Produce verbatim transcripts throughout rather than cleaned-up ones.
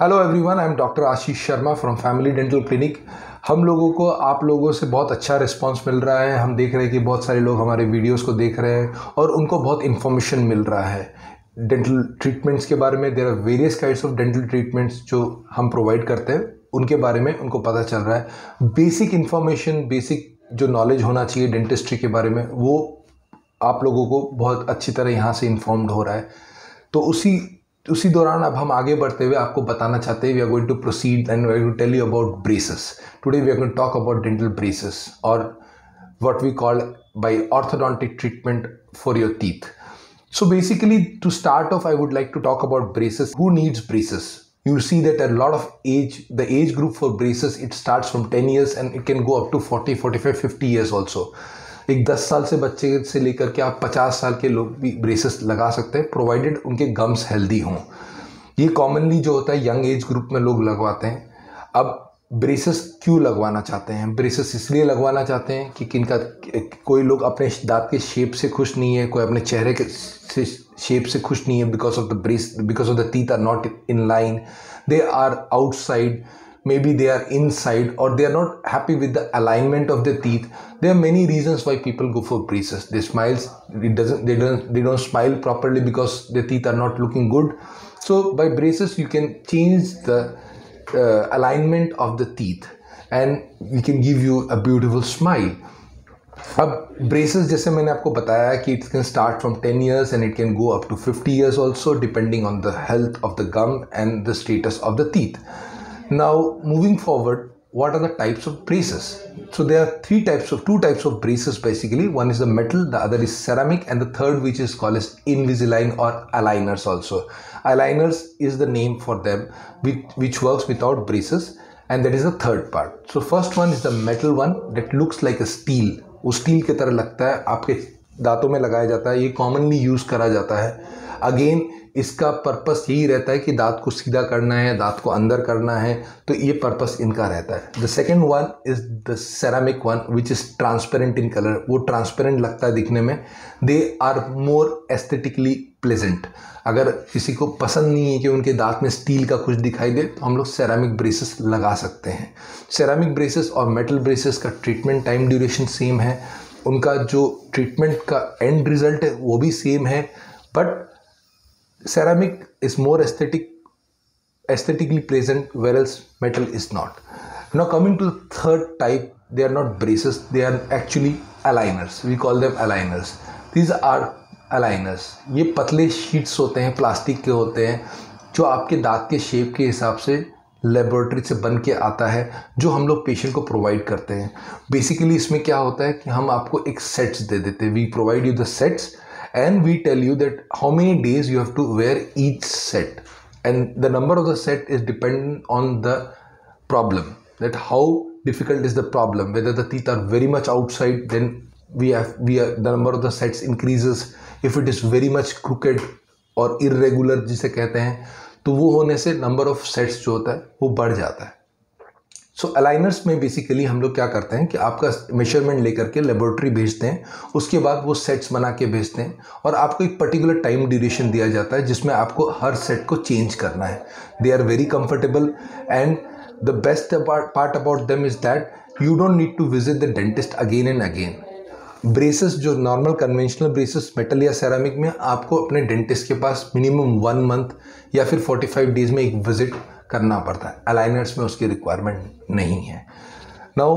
Hello everyone, I am doctor Ashish Sharma from family dental clinic. हम लोगों को आप लोगों से बहुत अच्छा रिस्पांस मिल रहा है। हम देख रहे हैं कि बहुत सारे लोग हमारे वीडियोस को देख रहे हैं और उनको बहुत इन्फॉर्मेशन मिल रहा है डेंटल ट्रीटमेंट्स के बारे में। There are various kinds of dental treatments जो हम प्रोवाइड करते हैं, उनके बारे में उनको पता चल रहा है। बेसिक इन्फॉर्मेशन, बेसिक जो नॉलेज होना चाहिए डेंटिस्ट्री के बारे में, वो आप लोगों को बहुत अच्छी तरह यहाँ से इन्फॉर्म्ड हो रहा है। तो उसी उसी दौरान अब हम आगे बढ़ते हुए आपको बताना चाहते हैं, we are going to proceed and we are going to tell you about braces. Today we are going to talk about dental braces और what we call by orthodontic treatment for your teeth. So basically to start off I would like to talk about braces. Who needs braces? You see that a lot of age, the age group for braces, it starts from ten years and it can go up to forty, forty-five, fifty years also. एक दस साल से बच्चे से लेकर के आप पचास साल के लोग भी ब्रेसेस लगा सकते हैं, प्रोवाइडेड उनके गम्स हेल्दी हों। ये कॉमनली जो होता है यंग एज ग्रुप में लोग लगवाते हैं। अब ब्रेसेस क्यों लगवाना चाहते हैं? ब्रेसेस इसलिए लगवाना चाहते हैं कि किनका, कोई लोग अपने दांत के शेप से खुश नहीं है, कोई अपने चेहरे के से शेप से खुश नहीं है। Because of the brace because of the teeth are not in line, they are outside, may be they are inside, और they are not happy with the alignment of the teeth. There are many reasons why people go for braces. They smiles they don't smile properly because the teeth are not looking good. So by braces you can change the Uh, alignment of the teeth and we can give you a beautiful smile. अब braces जैसे मैंने आपको बताया कि it can start from ten years and it can go up to fifty years also, depending on the health of the gum and the status of the teeth. Now moving forward, what are the types of braces? So there are three types of two types of braces basically. One is the metal, the other is ceramic, and the third which is called as Invisalign or aligners also. Aligners is the name for them, which, which works without braces, and that is the third part. So first one is the metal one that looks like a steel. वो steel के तरह लगता है, आपके दांतों में लगाया जाता है। ये commonly use करा जाता है। अगेन इसका पर्पस यही रहता है कि दांत को सीधा करना है, दांत को अंदर करना है, तो ये पर्पस इनका रहता है। The second one is the ceramic one which is transparent in colour. वो ट्रांसपेरेंट लगता है दिखने में। They are more aesthetically pleasant. अगर किसी को पसंद नहीं है कि उनके दांत में स्टील का कुछ दिखाई दे, तो हम लोग सेरामिक ब्रेसेस लगा सकते हैं। सेरामिक ब्रेसेस और मेटल ब्रेसेस का ट्रीटमेंट टाइम ड्यूरेशन सेम है, उनका जो ट्रीटमेंट का एंड रिजल्ट है वो भी सेम है, but ceramic is more aesthetic aesthetically pleasant, whereas metal is not. Now coming to the third type, they are not braces, they are actually aligners. We call them aligners. These are aligners. ये पतले sheets होते हैं, plastic के होते हैं, जो आपके दांत के शेप के हिसाब से लेबोरेटरी से बन के आता है, जो हम लोग पेशेंट को प्रोवाइड करते हैं। बेसिकली इसमें क्या होता है कि हम आपको एक सेट्स दे देते हैं। We provide you the sets and we tell you that how many days you have to wear each set, and the number of the set is dependent on the problem, that how difficult is the problem. Whether the teeth are very much outside, then we have we are, the number of the sets increases. If it is very much crooked or irregular जिसे कहते हैं, तो वो होने से number of sets जो होता है वो बढ़ जाता है। सो so, अलाइनर्स में बेसिकली हम लोग क्या करते हैं कि आपका मेजरमेंट लेकर के लेबोरेटरी भेजते हैं, उसके बाद वो सेट्स बना के भेजते हैं, और आपको एक पर्टिकुलर टाइम ड्यूरेशन दिया जाता है जिसमें आपको हर सेट को चेंज करना है। They are very comfortable and the best part about them is that you don't need to visit the dentist again and again. Braces जो नॉर्मल कन्वेंशनल ब्रेसेस मेटल या सेरामिक में, आपको अपने डेंटिस्ट के पास minimum one month या फिर forty five days में एक विजिट करना पड़ता है। अलाइनर्स में उसकी रिक्वायरमेंट नहीं है। Now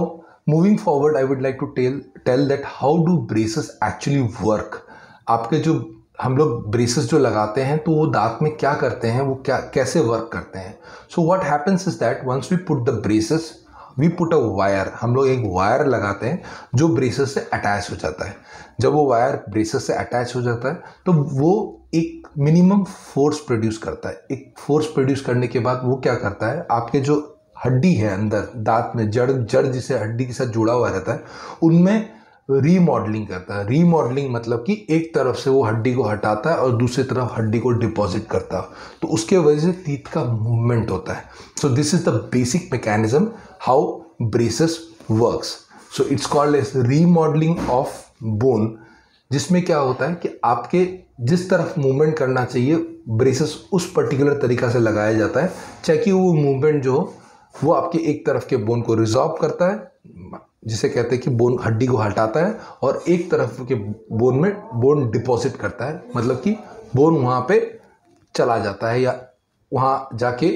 moving forward, I would like to tell tell that how do braces actually work. आपके जो हम लोग ब्रेसेस जो लगाते हैं, तो वो दांत में क्या करते हैं, वो क्या कैसे वर्क करते हैं। So what happens is that once we put the braces, we put a wire. हम लोग एक वायर लगाते हैं जो ब्रेसेस से अटैच हो जाता है। जब वो वायर ब्रेसेस से अटैच हो जाता है, तो वो एक मिनिमम फोर्स प्रोड्यूस करता है। एक फोर्स प्रोड्यूस करने के बाद वो क्या करता है, आपके जो हड्डी है अंदर दांत में, जड़ जड़ जिसे हड्डी के साथ जुड़ा हुआ रहता है, उनमें रीमॉडलिंग करता है। रीमॉडलिंग मतलब कि एक तरफ से वो हड्डी को हटाता है और दूसरी तरफ हड्डी को डिपॉजिट करता है, तो उसके वजह से टीथ का मूवमेंट होता है। So this is the basic mechanism how braces works. So it's called as remodelling of bone जिसमें क्या होता है कि आपके जिस तरफ मूवमेंट करना चाहिए ब्रेसेस उस पर्टिकुलर तरीका से लगाया जाता है, चाहे कि वो मूवमेंट जो वो आपके एक तरफ के बोन को रिजॉल्व करता है, जिसे कहते हैं कि बोन हड्डी को हटाता है, और एक तरफ के बोन में बोन डिपॉजिट करता है, मतलब कि बोन वहाँ पे चला जाता है या वहाँ जाके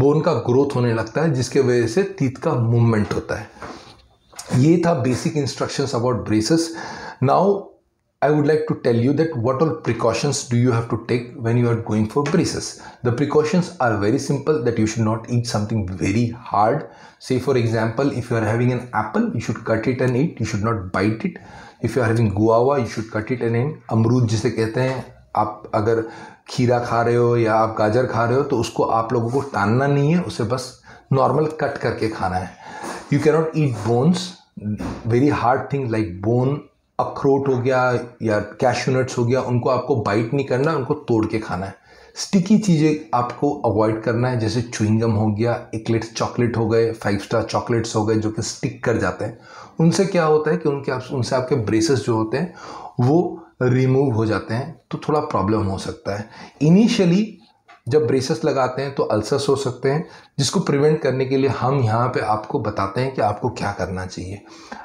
बोन का ग्रोथ होने लगता है, जिसके वजह से टीथ का मूवमेंट होता है। ये था basic instructions about braces. Now I would like to tell you that what all precautions do you have to take when you are going for braces. The precautions are very simple, that you should not eat something very hard. Say for example, if you are having an apple, you should cut it and eat, you should not bite it. If you are having guava, you should cut it and eat. अमरूद जिसे कहते हैं, आप अगर खीरा खा रहे हो या आप गाजर खा रहे हो तो उसको आप लोगों को टालना नहीं है, उसे बस नॉर्मल कट करके खाना है। You cannot eat bones, very hard things like bone, अखरोट हो गया या कैश्यू नट्स हो गया, उनको आपको बाइट नहीं करना, उनको तोड़ के खाना है। स्टिकी चीज़ें आपको अवॉइड करना है, जैसे च्युइंगम हो गया, एकलेट्स चॉकलेट हो गए, फाइव स्टार चॉकलेट्स हो गए, जो कि स्टिक कर जाते हैं। उनसे क्या होता है कि उनके आप उनसे आपके ब्रेसेस जो होते हैं वो रिमूव हो जाते हैं, तो थोड़ा प्रॉब्लम हो सकता है। इनिशियली जब ब्रेसेस लगाते हैं तो अल्सर्स हो सकते हैं, जिसको प्रिवेंट करने के लिए हम यहाँ पर आपको बताते हैं कि आपको क्या करना चाहिए,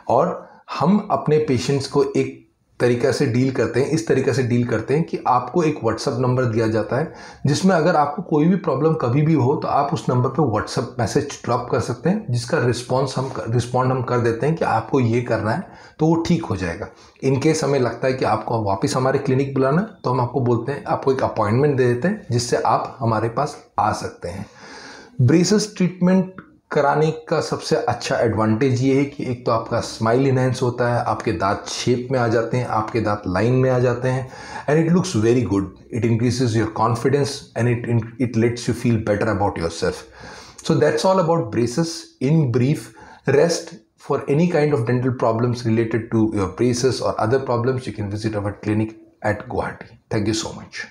और हम अपने पेशेंट्स को एक तरीक़ा से डील करते हैं, इस तरीक़ा से डील करते हैं कि आपको एक व्हाट्सअप नंबर दिया जाता है, जिसमें अगर आपको कोई भी प्रॉब्लम कभी भी हो तो आप उस नंबर पर व्हाट्सअप मैसेज ड्रॉप कर सकते हैं, जिसका रिस्पांस हम रिस्पॉन्ड हम कर देते हैं कि आपको ये करना है, तो वो ठीक हो जाएगा। इनकेस हमें लगता है कि आपको वापस हमारे क्लिनिक बुलाना, तो हम आपको बोलते हैं, आपको एक अपॉइंटमेंट दे देते हैं, जिससे आप हमारे पास आ सकते हैं। ब्रेसेस ट्रीटमेंट कराने का सबसे अच्छा एडवांटेज ये है कि एक तो आपका स्माइल इन्हेंस होता है, आपके दांत शेप में आ जाते हैं, आपके दांत लाइन में आ जाते हैं, and it looks very good, it increases your confidence and it it lets you feel better about yourself. So that's all about braces in brief. Rest, for any kind of dental problems related to your braces or other problems, you can visit our clinic at Guwahati. Thank you so much.